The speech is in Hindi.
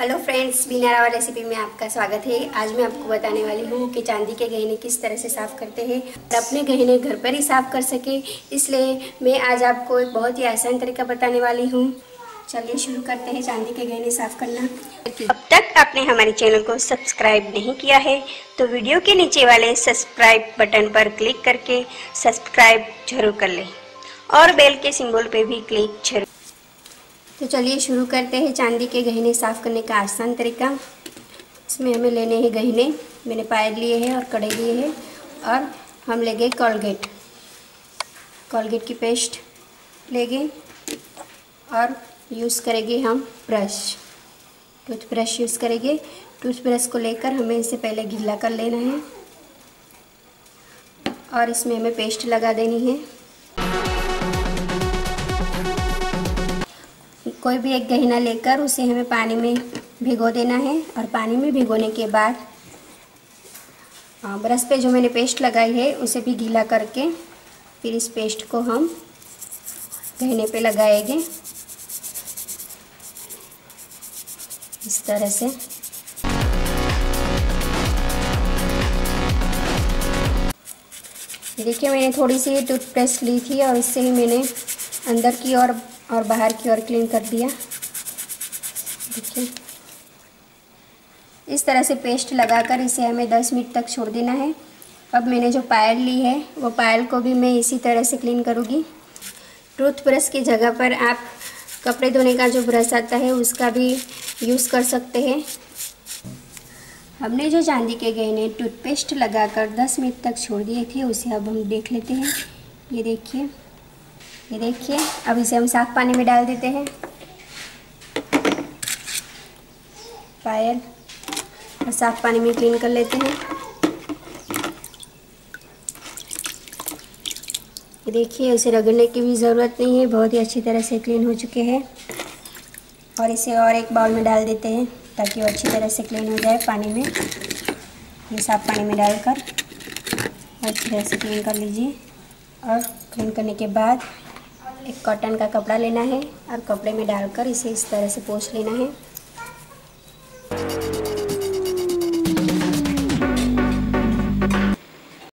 हेलो फ्रेंड्स, बीना रावल रेसिपी में आपका स्वागत है। आज मैं आपको बताने वाली हूँ कि चांदी के गहने किस तरह से साफ़ करते हैं और अपने गहने घर पर ही साफ़ कर सके, इसलिए मैं आज आपको एक बहुत ही आसान तरीका बताने वाली हूँ। चलिए शुरू करते हैं चांदी के गहने साफ़ करना। अब तक आपने हमारे चैनल को सब्सक्राइब नहीं किया है तो वीडियो के नीचे वाले सब्सक्राइब बटन पर क्लिक करके सब्सक्राइब जरूर कर लें और बेल के सिंबल पर भी क्लिक जरूर। तो चलिए शुरू करते हैं चांदी के गहने साफ़ करने का आसान तरीका। इसमें हमें लेने हैं गहने, मैंने पायल लिए हैं और कड़े लिए हैं, और हम ले गए कोलगेट की पेस्ट ले गए और यूज़ करेंगे हम टूथब्रश यूज़ करेंगे। टूथब्रश को लेकर हमें इसे पहले गीला कर लेना है और इसमें हमें पेस्ट लगा देनी है। कोई भी एक गहना लेकर उसे हमें पानी में भिगो देना है और पानी में भिगोने के बाद ब्रश पे जो मैंने पेस्ट लगाई है उसे भी गीला करके फिर इस पेस्ट को हम गहने पे लगाएंगे इस तरह से। देखिए, मैंने थोड़ी सी टूथपेस्ट ली थी और इससे ही मैंने अंदर की और बाहर की ओर क्लीन कर दिया। देखिए, इस तरह से पेस्ट लगाकर इसे हमें 10 मिनट तक छोड़ देना है। अब मैंने जो पायल ली है वो पायल को भी मैं इसी तरह से क्लीन करूँगी। टूथब्रश की जगह पर आप कपड़े धोने का जो ब्रश आता है उसका भी यूज़ कर सकते हैं। हमने जो चांदी के गहने टूथपेस्ट लगाकर 10 मिनट तक छोड़ दिए थे उसे अब हम देख लेते हैं। ये देखिए, अब इसे हम साफ पानी में डाल देते हैं। पायल और साफ पानी में क्लीन कर लेते हैं। ये देखिए, उसे रगड़ने की भी ज़रूरत नहीं है, बहुत ही अच्छी तरह से क्लीन हो चुके हैं। और इसे और एक बाउल में डाल देते हैं ताकि वो अच्छी तरह से क्लीन हो जाए पानी में। ये साफ पानी में डालकर अच्छी तरह से क्लीन कर लीजिए। और क्लीन करने के बाद एक कॉटन का कपड़ा लेना है और कपड़े में डालकर इसे इस तरह से पोंछ लेना है।